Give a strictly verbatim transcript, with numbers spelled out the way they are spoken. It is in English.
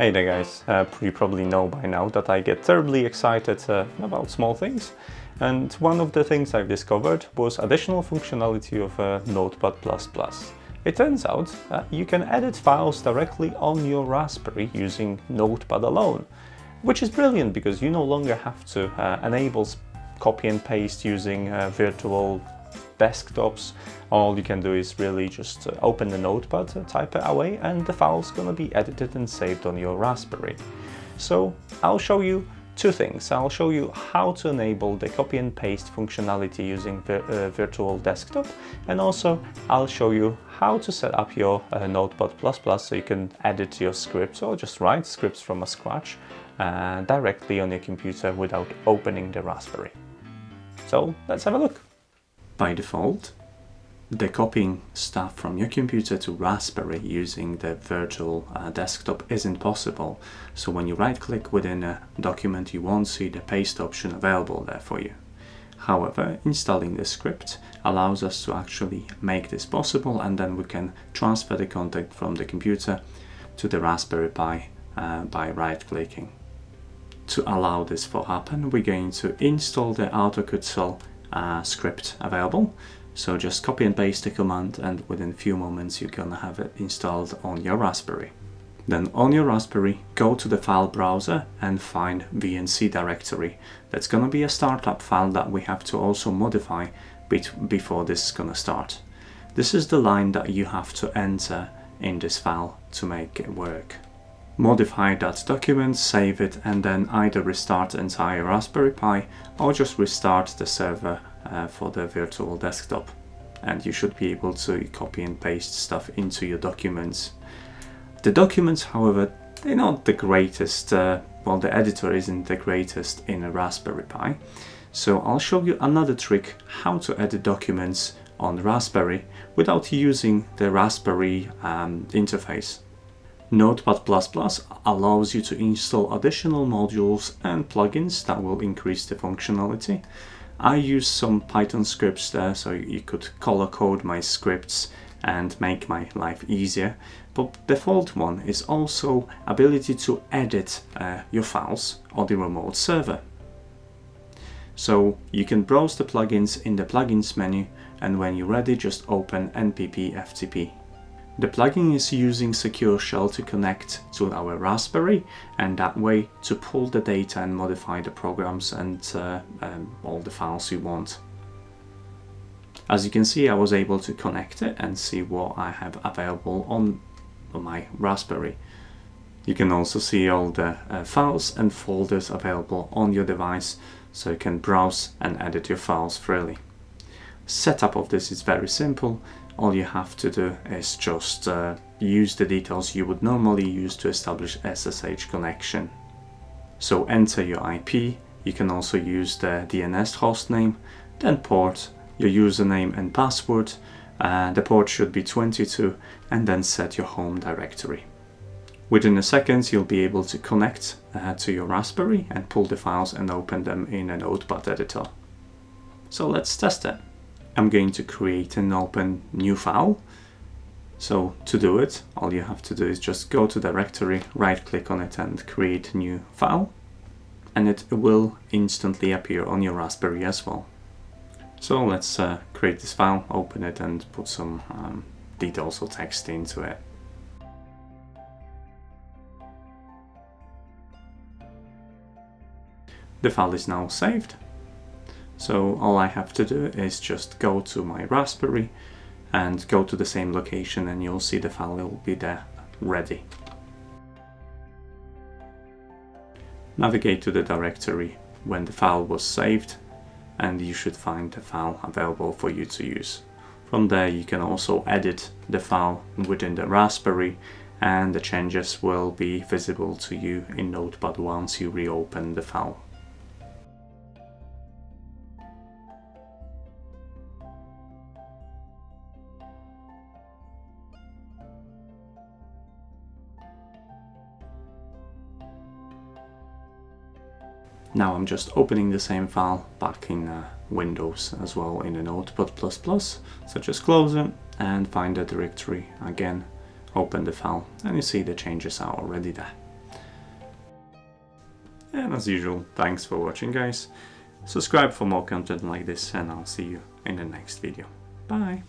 Hey there guys, uh, you probably know by now that I get terribly excited uh, about small things, and one of the things I've discovered was additional functionality of uh, Notepad plus plus. It turns out uh, you can edit files directly on your Raspberry using Notepad alone, which is brilliant because you no longer have to uh, enable copy and paste using uh, virtual desktops. All you can do is really just open the Notepad, type it away, and the file's gonna be edited and saved on your Raspberry. So I'll show you two things. I'll show you how to enable the copy and paste functionality using vir uh, virtual desktop, and also I'll show you how to set up your uh, Notepad plus plus so you can edit your scripts or just write scripts from a scratch uh, directly on your computer without opening the Raspberry. So let's have a look. By default, the copying stuff from your computer to Raspberry using the virtual uh, desktop isn't possible. So when you right-click within a document, you won't see the paste option available there for you. However, installing the script allows us to actually make this possible, and then we can transfer the content from the computer to the Raspberry Pi uh, by right-clicking. To allow this to happen, we're going to install the autocutsel Uh, script available, so just copy and paste the command, and within a few moments you're gonna have it installed on your Raspberry. Then on your Raspberry, go to the file browser and find V N C directory. That's gonna be a startup file that we have to also modify before this is gonna start. This is the line that you have to enter in this file to make it work. Modify that document, save it, and then either restart entire Raspberry Pi or just restart the server uh, for the virtual desktop, and you should be able to copy and paste stuff into your documents. The documents, however, they're not the greatest, uh, well, the editor isn't the greatest in a Raspberry Pi, so I'll show you another trick how to edit documents on Raspberry without using the Raspberry um, interface. Notepad plus plus allows you to install additional modules and plugins that will increase the functionality. I use some Python scripts there, so you could color code my scripts and make my life easier. But the default one is also ability to edit uh, your files on the remote server. So you can browse the plugins in the plugins menu, and when you're ready, just open N P P F T P. The plugin is using Secure Shell to connect to our Raspberry, and that way to pull the data and modify the programs and uh, um, all the files you want. As you can see, I was able to connect it and see what I have available on my Raspberry. You can also see all the uh, files and folders available on your device, so you can browse and edit your files freely. Setup of this is very simple. All you have to do is just uh, use the details you would normally use to establish S S H connection. So enter your I P, you can also use the D N S hostname, then port, your username and password, uh, the port should be twenty-two, and then set your home directory. Within a second you'll be able to connect uh, to your Raspberry and pull the files and open them in a Notepad editor. So let's test it. I'm going to create and open new file. So to do it, all you have to do is just go to directory, right click on it and create new file, and it will instantly appear on your Raspberry as well. So let's uh, create this file, open it and put some um, details or text into it. The file is now saved. So all I have to do is just go to my Raspberry and go to the same location, and you'll see the file will be there ready. Navigate to the directory when the file was saved, and you should find the file available for you to use. From there you can also edit the file within the Raspberry, and the changes will be visible to you in Notepad once you reopen the file. Now I'm just opening the same file back in uh, Windows as well in the Notepad plus plus, so just close it and find the directory again, open the file, and you see the changes are already there. And as usual, thanks for watching, guys. Subscribe for more content like this, and I'll see you in the next video. Bye!